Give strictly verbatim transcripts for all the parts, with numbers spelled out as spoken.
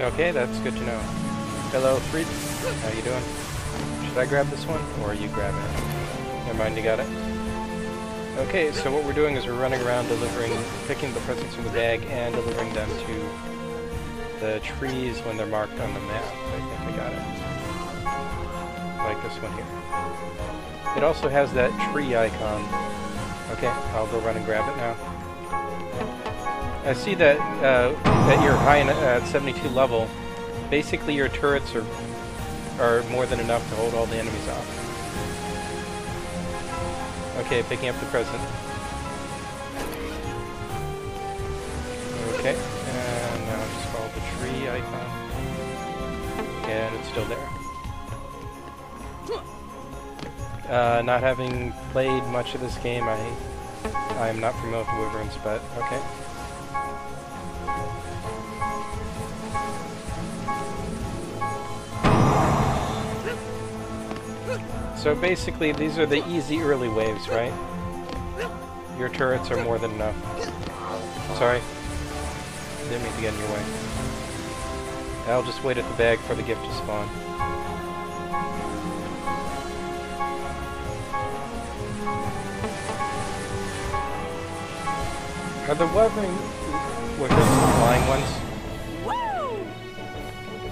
Okay, that's good to know. Hello, Threep. How you doing? Should I grab this one, or you grab it? Never mind, you got it. Okay, so what we're doing is we're running around delivering, picking the presents from the bag and delivering them to the trees when they're marked on the map. I think I got it. Like this one here. It also has that tree icon. Okay, I'll go run and grab it now. I see that uh, that you're high in uh, seventy-two level. Basically, your turrets are are more than enough to hold all the enemies off. Okay, picking up the present. Okay, and now just follow the tree icon, and it's still there. Uh, not having played much of this game, I I am not familiar with wyverns, but okay. So basically, these are the easy early waves, right? Your turrets are more than enough. Sorry. Didn't mean to get in your way. I'll just wait at the bag for the gift to spawn. Are the wyvern... wyverns flying ones?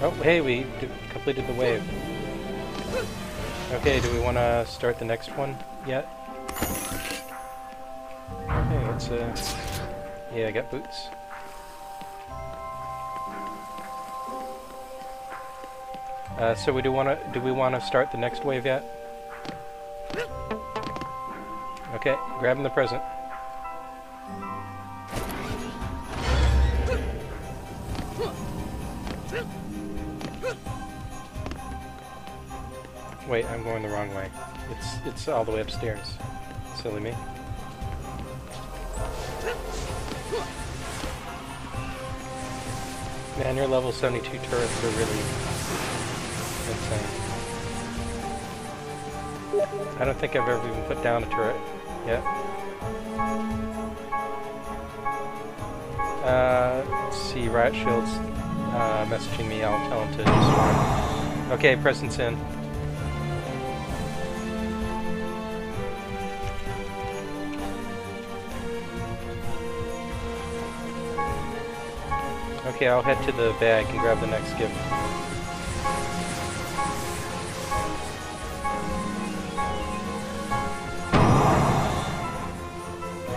Oh, hey, we d completed the wave. Okay, do we want to start the next one yet? Okay, let's uh... yeah, I got boots. Uh, so we do want to... do we want to start the next wave yet? Okay, grabbing the present. Wait, I'm going the wrong way. It's it's all the way upstairs. Silly me. Man, your level seventy-two turrets are really insane. I don't think I've ever even put down a turret yet. Uh, let's see, Riot Shield's uh, messaging me. I'll tell him to respond. Okay, presence in. Okay, I'll head to the bag and grab the next gift.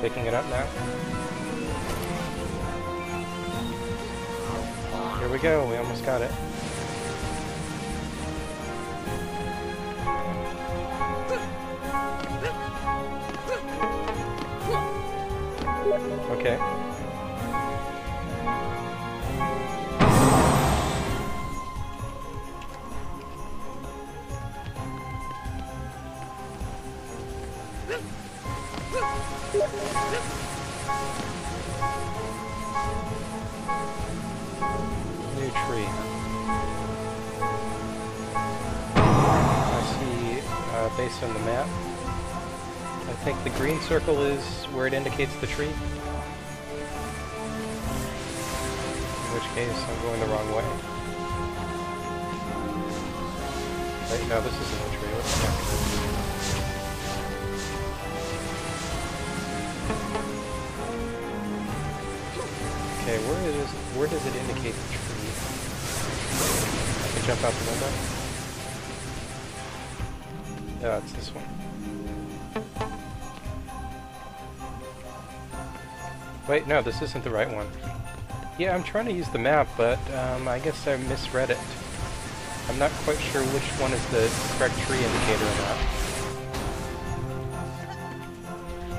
Picking it up now. Here we go, we almost got it. Okay. Based on the map, I think the green circle is where it indicates the tree. In which case, I'm going the wrong way. Wait, no, this isn't a tree. What's that? Okay, where is where does it indicate the tree? I can jump out the window. Yeah, it's this one. Wait, no, this isn't the right one. Yeah, I'm trying to use the map, but um, I guess I misread it. I'm not quite sure which one is the correct tree indicator or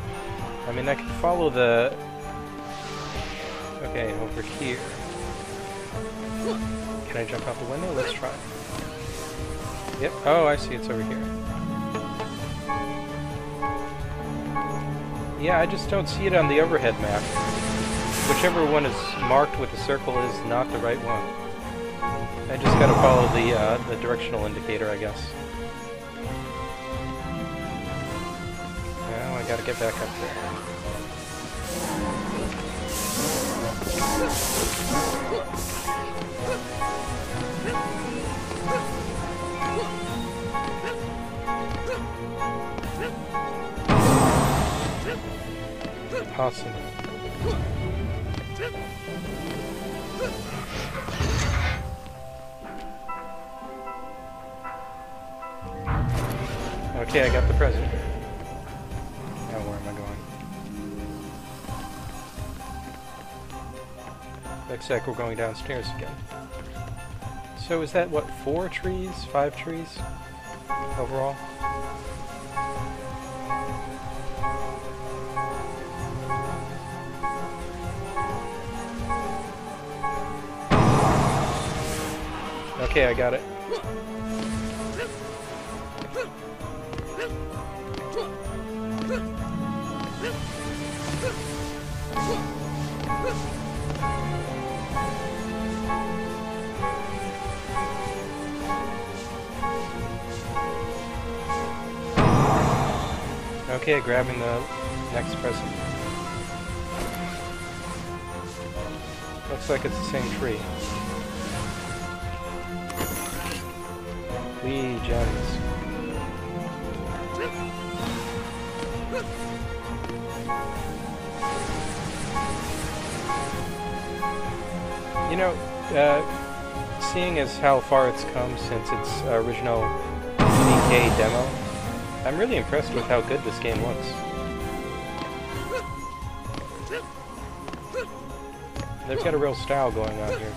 not. I mean, I can follow the... Okay, over here. Can I jump out the window? Let's try. Yep. Oh, I see. It's over here. Yeah, I just don't see it on the overhead map. Whichever one is marked with a circle is not the right one. I just gotta follow the, uh, the directional indicator, I guess. Now I gotta get back up there. passing. Okay, I got the present. Now where am I going? Looks like we're going downstairs again. So is that, what, four trees? Five trees? Overall? Okay, I got it. Okay, grabbing the next person. Looks like it's the same tree. Legions. You know, uh, seeing as how far it's come since its uh, original C D K demo, I'm really impressed with how good this game looks. They've got a real style going on here.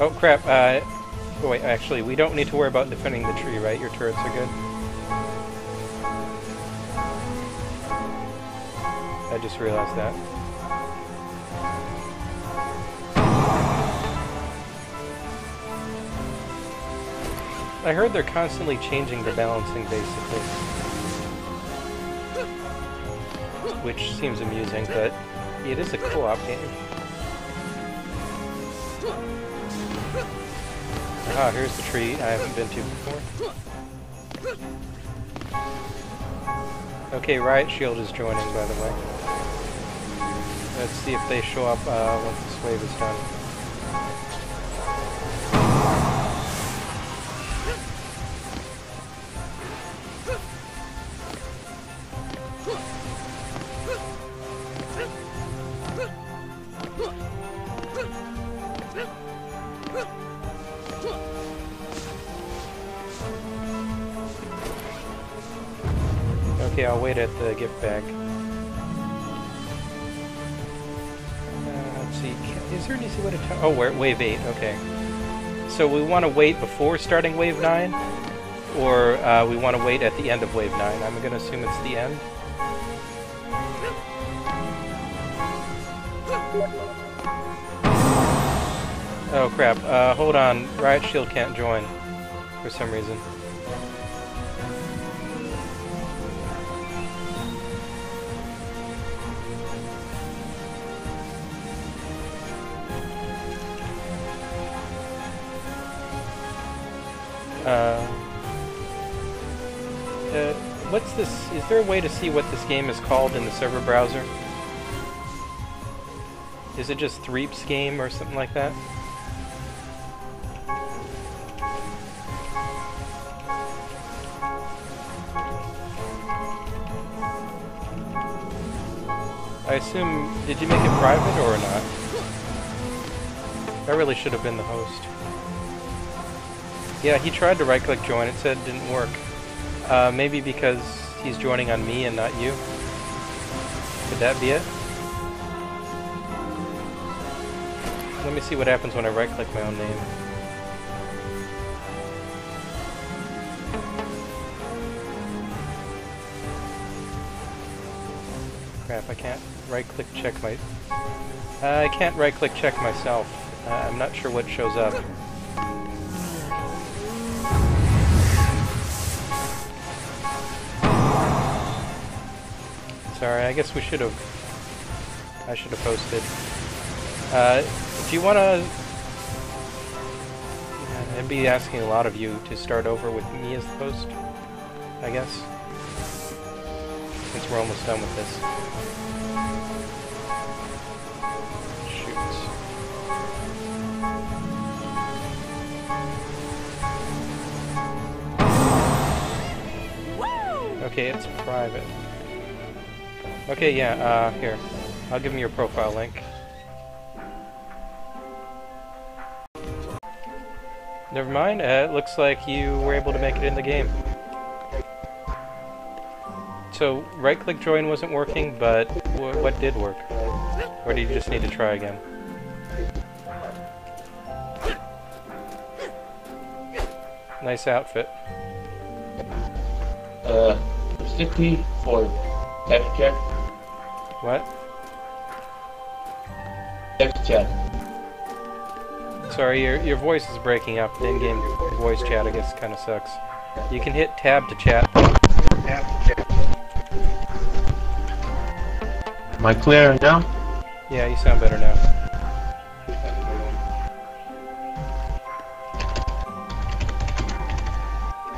Oh crap, uh... Oh wait, actually, we don't need to worry about defending the tree, right? Your turrets are good. I just realized that. I heard they're constantly changing the balancing, basically. Which seems amusing, but it is a co-op game. Ah, here's the tree I haven't been to before. Okay, Riot Shield is joining, by the way. Let's see if they show up uh, once this wave is done. Okay, I'll wait at the get back. Uh, let's see, is there an easy way to tell? Oh, we're at wave eight, okay. So we want to wait before starting wave nine, or uh, we want to wait at the end of wave nine. I'm going to assume it's the end. Oh crap, uh, hold on, Riot Shield can't join for some reason. Uh, uh, what's this? Is there a way to see what this game is called in the server browser? Is it just Threep's game or something like that? I assume, did you make it private or not? I really should have been the host. Yeah, he tried to right-click join, it said it didn't work. Uh, maybe because he's joining on me and not you? Could that be it? Let me see what happens when I right-click my own name. Crap, I can't right-click check my... Uh, I can't right-click check myself. Uh, I'm not sure what shows up. Sorry, I guess we should have. I should have posted. Uh, do you want to? I'd be asking a lot of you to start over with me as the host, I guess, since we're almost done with this. Shoot. Okay, it's private. Okay, yeah, uh, here. I'll give him your profile link. Never mind, uh, it looks like you were able to make it in the game. So, right-click join wasn't working, but wh what did work? Or do you just need to try again? Nice outfit. Uh, fifty for text chat. What? Text chat. Sorry, your your voice is breaking up. The in-game voice chat, I guess, kind of sucks. You can hit tab to chat. Am I clear now? Yeah, you sound better now.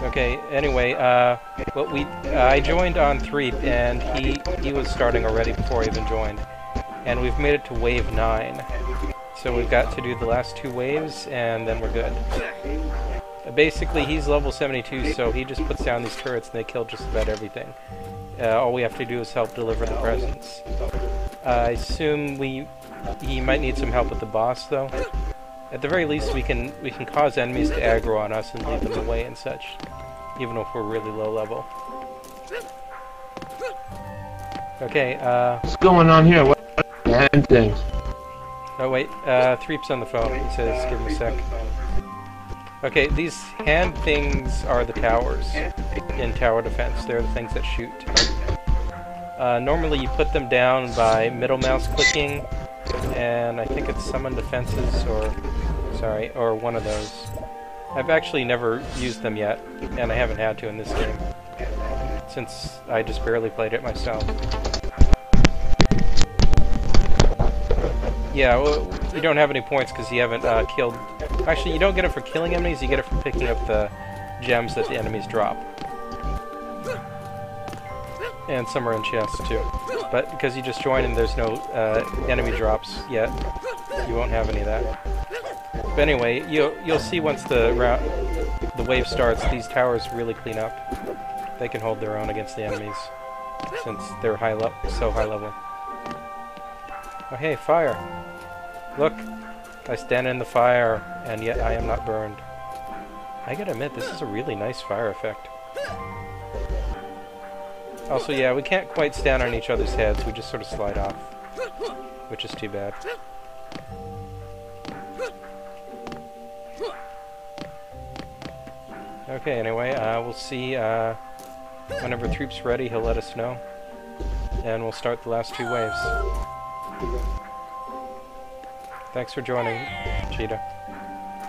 Okay, anyway, uh, what we, uh, I joined on Threep, and he, he was starting already before I even joined. And we've made it to wave nine. So we've got to do the last two waves, and then we're good. Basically, he's level seventy-two, so he just puts down these turrets, and they kill just about everything. Uh, all we have to do is help deliver the presents. Uh, I assume we, he might need some help with the boss, though. At the very least, we can, we can cause enemies to aggro on us and lead them away and such. Even if we're really low level. Okay, uh... what's going on here? What the hand things? Oh wait, uh, Threep's on the phone. He says, give him a sec. Okay, these hand things are the towers in tower defense. They're the things that shoot. Uh, normally you put them down by middle mouse clicking, and I think it's summon defenses or... sorry, or one of those. I've actually never used them yet, and I haven't had to in this game, since I just barely played it myself. Yeah, well, you don't have any points because you haven't uh, killed... Actually, you don't get it for killing enemies, you get it for picking up the gems that the enemies drop. And some are in chests, too. But because you just joined and there's no uh, enemy drops yet, you won't have any of that. But anyway, you'll, you'll see once the, round, the wave starts, these towers really clean up. They can hold their own against the enemies, since they're high le so high level. Oh hey, fire! Look, I stand in the fire, and yet I am not burned. I gotta admit, this is a really nice fire effect. Also, yeah, we can't quite stand on each other's heads, we just sort of slide off. Which is too bad. Okay, anyway, uh, we'll see, uh, whenever Threep's ready, he'll let us know. And we'll start the last two waves. Thanks for joining, Cheetah.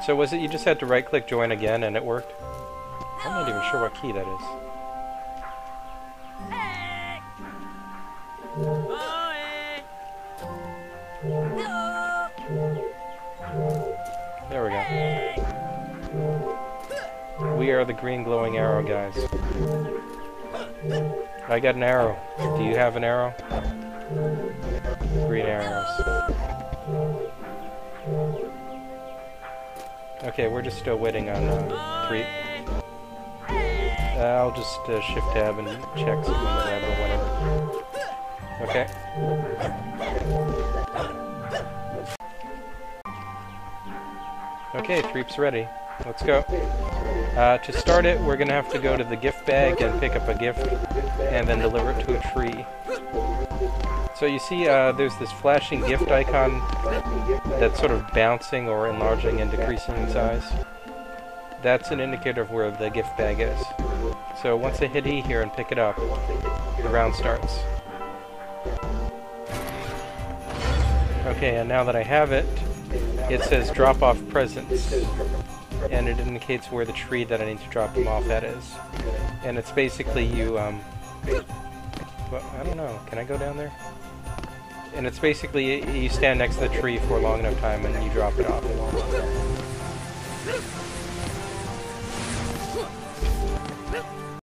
So was it you just had to right-click join again and it worked? I'm not even sure what key that is. There we go. We are the green glowing arrow guys. I got an arrow. Do you have an arrow? Green arrows. Okay, we're just still waiting on uh, three. Uh, I'll just uh, shift tab and check something lab or whatever. Okay. Okay, Threep's ready. Let's go. Uh, to start it, we're gonna have to go to the gift bag and pick up a gift, and then deliver it to a tree. So you see, uh, there's this flashing gift icon that's sort of bouncing or enlarging and decreasing in size. That's an indicator of where the gift bag is. So once I hit E here and pick it up, the round starts. Okay, and now that I have it, it says drop off presents. And it indicates where the tree that I need to drop them off at is. And it's basically you, um... well, I don't know, can I go down there? And it's basically, you stand next to the tree for a long enough time and you drop it off.